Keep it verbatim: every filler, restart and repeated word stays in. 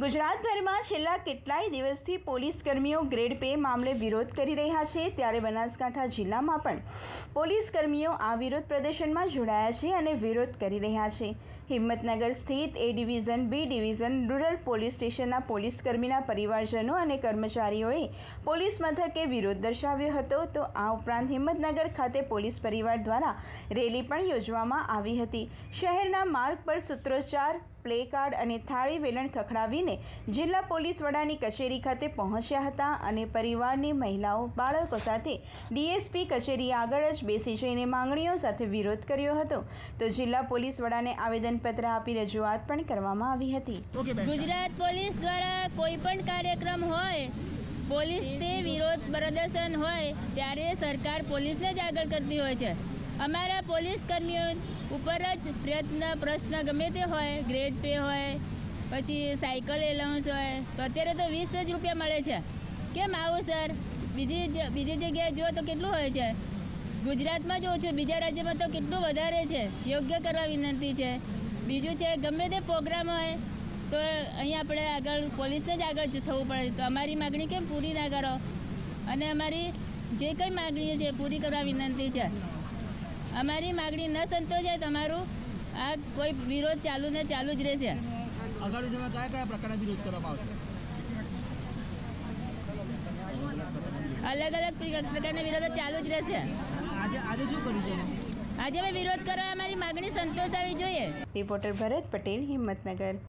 गुजरातभर में छेल्ला केटलाय दिवसथी पोलीसकर्मीओ grade pay मामले विरोध करी रह्या छे, त्यारे बनासकांठा जिल्लामां पण पोलीसकर्मीओ आ विरोध प्रदर्शन में जोड़ाया छे अने विरोध करी रह्या छे। हिम्मतनगर स्थित A division B division rural police स्टेशनना पोलीसकर्मीना परिवारजनों अने कर्मचारीओए पोलीस मथके विरोध दर्शाव्यो हतो। तो आ उपरांत हिम्मतनगर खाते पोलीस परिवार द्वारा रेली पण योजवामां आवी हती। शहेरना मार्ग पर सूत्रोच्चार, प्ले कार्ड अने थाळी वेलण खखडावीने जिल्ला पोलीस वडानी कचेरी खाते पहोंच्या हता अने परिवारनी महिलाओं बाळको साथे डी एस पी कचेरी आगळ ज बेसी जईने मांगणीओ साथे विरोध कर्यो हतो। तो जिल्ला पोलीस वडाने आवेदनपत्र आपी रजूआत पण करवामां आवी हती। गुजरात पोलीस द्वारा कोईपण कार्यक्रम होय, पोलीस ते विरोध प्रदर्शन होय त्यारे सरकार पोलीसने ज आगळ करती होय छे। अमारा पोलीसकर्मीओ ऊपर ज प्रयत्न प्रश्न गमे ते होय, ग्रेड पे होय, पछी साइकल एलाउंस होय, तो अत्यारे तो वीस ज रुपया मळे छे। केम आवो सर? बीजी बीजी जग्याए जो तो केटलुं होय छे, गुजरात में जो छे, बीजा राज्य में तो केटलुं वधारे छे। योग्य करवा विनंती छे। बीजू छे गमे ते प्रोग्राम होय तो अहीं आपणे आगळ पोलीसने ज आगळ थवुं पड़े, तो अमारी मागणी केम पूरी ना करो अने अमारी जे कंई मागणीओ छे पूरी करवा विनंती छे। अमारी मागणी न संतोषाय तो अमारू आ कोई विरोध चालू ने चालू ज रहेशे। आगाड़ी जमा क्या क्या प्रकार विरोध करवामां आवशे? अलग अलग प्रकार विरोध चालू ज रहेशे। आज आज शुं कर्युं छे? आज अमे विरोध करवा अमारी मागणी संतोषावी जोईए। रिपोर्टर भरत पटेल, हिम्मतनगर।